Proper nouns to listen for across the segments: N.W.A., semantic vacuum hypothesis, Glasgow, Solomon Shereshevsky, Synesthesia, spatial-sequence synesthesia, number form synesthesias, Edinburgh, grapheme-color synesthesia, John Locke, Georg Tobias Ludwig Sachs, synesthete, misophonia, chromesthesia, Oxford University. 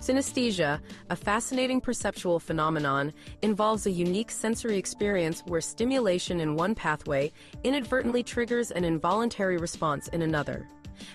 Synesthesia, a fascinating perceptual phenomenon, involves a unique sensory experience where stimulation in one pathway inadvertently triggers an involuntary response in another.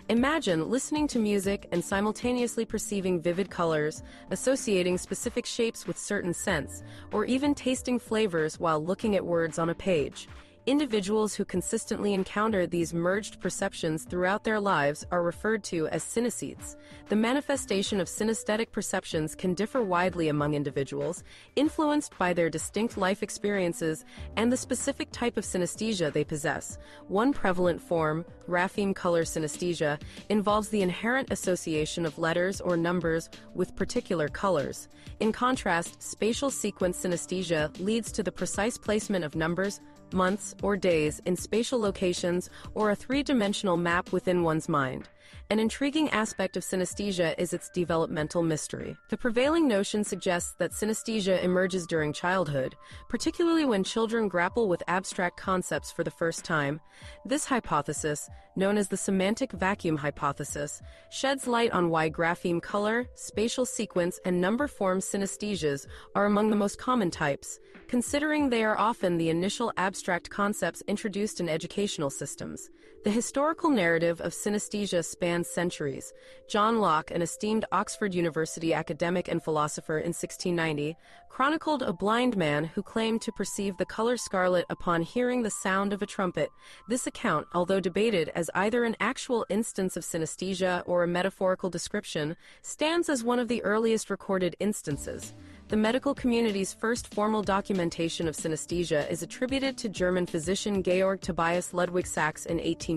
Imagine listening to music and simultaneously perceiving vivid colors, associating specific shapes with certain scents, or even tasting flavors while looking at words on a page. Individuals who consistently encounter these merged perceptions throughout their lives are referred to as synesthetes. The manifestation of synesthetic perceptions can differ widely among individuals, influenced by their distinct life experiences and the specific type of synesthesia they possess. One prevalent form, grapheme-color synesthesia, involves the inherent association of letters or numbers with particular colors. In contrast, spatial-sequence synesthesia leads to the precise placement of numbers, months, or days in spatial locations or a three-dimensional map within one's mind. An intriguing aspect of synesthesia is its developmental mystery. The prevailing notion suggests that synesthesia emerges during childhood, particularly when children grapple with abstract concepts for the first time. This hypothesis, known as the semantic vacuum hypothesis, sheds light on why grapheme color, spatial sequence, and number form synesthesias are among the most common types, considering they are often the initial abstract concepts introduced in educational systems. The historical narrative of synesthesia spans centuries. John Locke, an esteemed Oxford University academic and philosopher in 1690, chronicled a blind man who claimed to perceive the color scarlet upon hearing the sound of a trumpet. This account, although debated as either an actual instance of synesthesia or a metaphorical description, stands as one of the earliest recorded instances. The medical community's first formal documentation of synesthesia is attributed to German physician Georg Tobias Ludwig Sachs in 1812.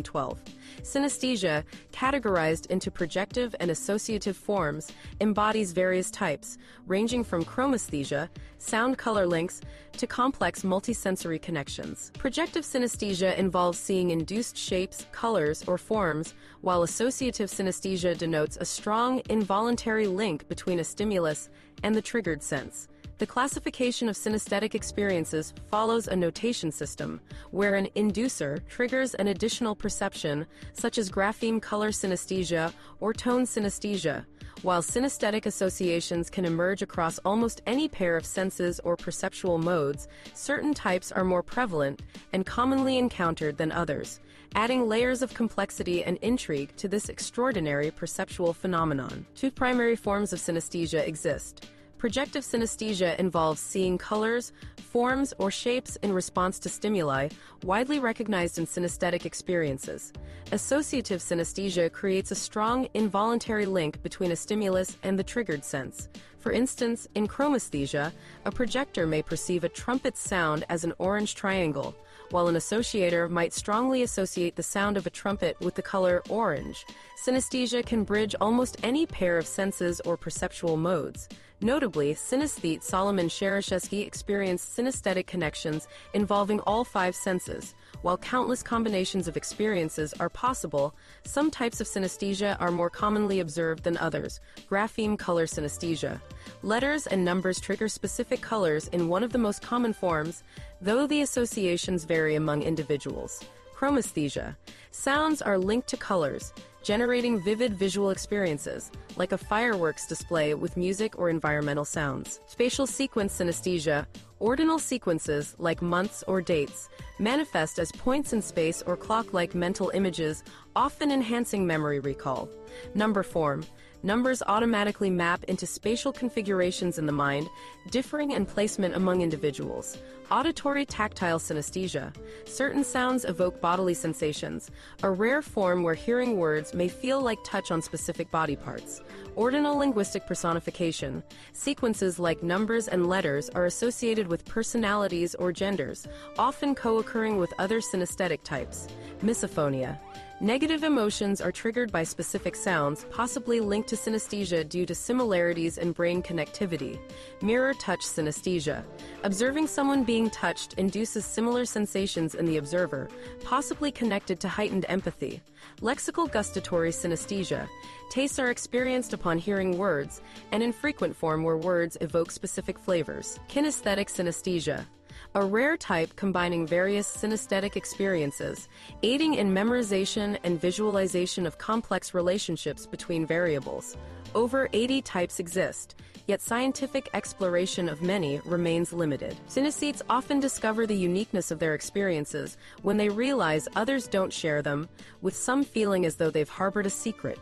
Synesthesia, categorized into projective and associative forms, embodies various types, ranging from chromesthesia, sound-color links, to complex multisensory connections. Projective synesthesia involves seeing induced shapes, colors, or forms, while associative synesthesia denotes a strong, involuntary link between a stimulus and the triggered sense. The classification of synesthetic experiences follows a notation system, where an inducer triggers an additional perception, such as grapheme color synesthesia or tone synesthesia, while synesthetic associations can emerge across almost any pair of senses or perceptual modes. Certain types are more prevalent and commonly encountered than others, adding layers of complexity and intrigue to this extraordinary perceptual phenomenon. Two primary forms of synesthesia exist. Projective synesthesia involves seeing colors, forms, or shapes in response to stimuli, widely recognized in synesthetic experiences. Associative synesthesia creates a strong, involuntary link between a stimulus and the triggered sense. For instance, in chromesthesia, a projector may perceive a trumpet's sound as an orange triangle, while an associator might strongly associate the sound of a trumpet with the color orange. Synesthesia can bridge almost any pair of senses or perceptual modes. Notably, synesthete Solomon Shereshevsky experienced synesthetic connections involving all five senses. While countless combinations of experiences are possible, some types of synesthesia are more commonly observed than others. Grapheme-color synesthesia. Letters and numbers trigger specific colors in one of the most common forms, though the associations vary among individuals. Chromesthesia. Sounds are linked to colors, generating vivid visual experiences, like a fireworks display with music or environmental sounds. Spatial sequence synesthesia. Ordinal sequences, like months or dates, manifest as points in space or clock-like mental images, often enhancing memory recall. Number form. Numbers automatically map into spatial configurations in the mind, differing in placement among individuals. Auditory tactile synesthesia. Certain sounds evoke bodily sensations, a rare form where hearing words may feel like touch on specific body parts. Ordinal linguistic personification. Sequences like numbers and letters are associated with personalities or genders, often co-occurring with other synesthetic types. Misophonia. Negative emotions are triggered by specific sounds, possibly linked to synesthesia due to similarities in brain connectivity. Mirror touch synesthesia. Observing someone being touched induces similar sensations in the observer, possibly connected to heightened empathy. Lexical gustatory synesthesia. Tastes are experienced upon hearing words, an infrequent form where words evoke specific flavors. Kinesthetic synesthesia. A rare type combining various synesthetic experiences, aiding in memorization and visualization of complex relationships between variables. Over 80 types exist, yet scientific exploration of many remains limited. Synesthetes often discover the uniqueness of their experiences when they realize others don't share them, with some feeling as though they've harbored a secret.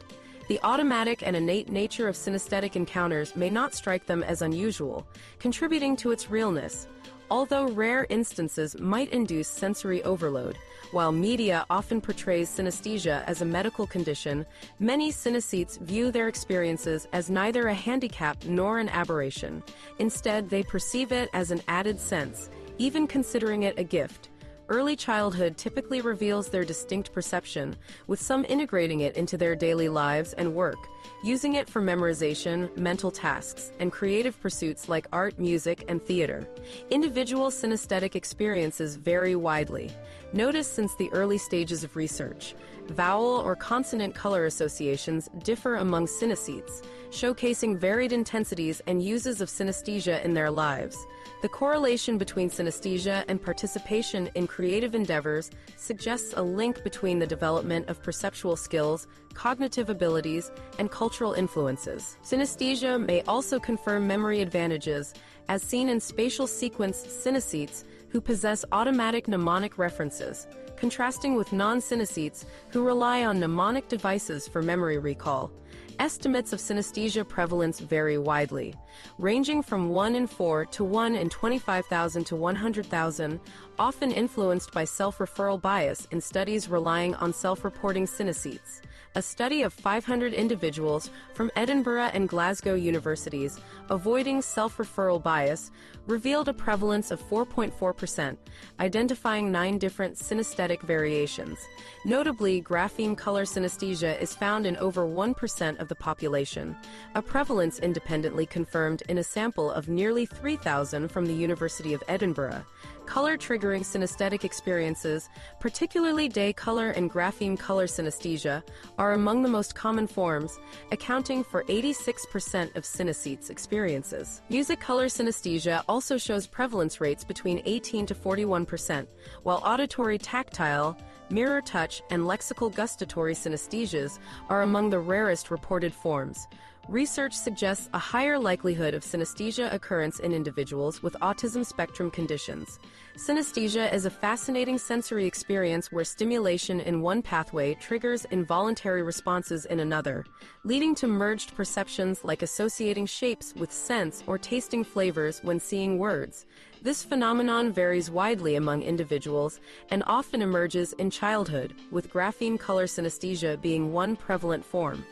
The automatic and innate nature of synesthetic encounters may not strike them as unusual, contributing to its realness, although rare instances might induce sensory overload. While media often portrays synesthesia as a medical condition, many synesthetes view their experiences as neither a handicap nor an aberration. Instead, they perceive it as an added sense, even considering it a gift. Early childhood typically reveals their distinct perception, with some integrating it into their daily lives and work, using it for memorization, mental tasks, and creative pursuits like art, music, and theater. Individual synesthetic experiences vary widely. Noticed since the early stages of research, vowel or consonant color associations differ among synesthetes, showcasing varied intensities and uses of synesthesia in their lives. The correlation between synesthesia and participation in creative endeavors suggests a link between the development of perceptual skills, cognitive abilities, and cultural influences. Synesthesia may also confer memory advantages, as seen in spatial-sequence synesthetes who possess automatic mnemonic references, contrasting with non-synesthetes who rely on mnemonic devices for memory recall. Estimates of synesthesia prevalence vary widely, ranging from 1 in 4 to 1 in 25,000 to 100,000, often influenced by self-referral bias in studies relying on self-reporting synesthetes. A study of 500 individuals from Edinburgh and Glasgow universities avoiding self-referral bias revealed a prevalence of 4.4%, identifying 9 different synesthetic variations. Notably, grapheme-color synesthesia is found in over 1% of the population, a prevalence independently confirmed in a sample of nearly 3,000 from the University of Edinburgh. Color-triggering synesthetic experiences, particularly day color and grapheme-color synesthesia, are among the most common forms, accounting for 86% of synesthetes' experiences. Music color synesthesia also shows prevalence rates between 18 to 41%, while auditory tactile, mirror touch, and lexical gustatory synesthesias are among the rarest reported forms. Research suggests a higher likelihood of synesthesia occurrence in individuals with autism spectrum conditions. Synesthesia is a fascinating sensory experience where stimulation in one pathway triggers involuntary responses in another, leading to merged perceptions like associating shapes with scents or tasting flavors when seeing words. This phenomenon varies widely among individuals and often emerges in childhood, with grapheme color synesthesia being one prevalent form.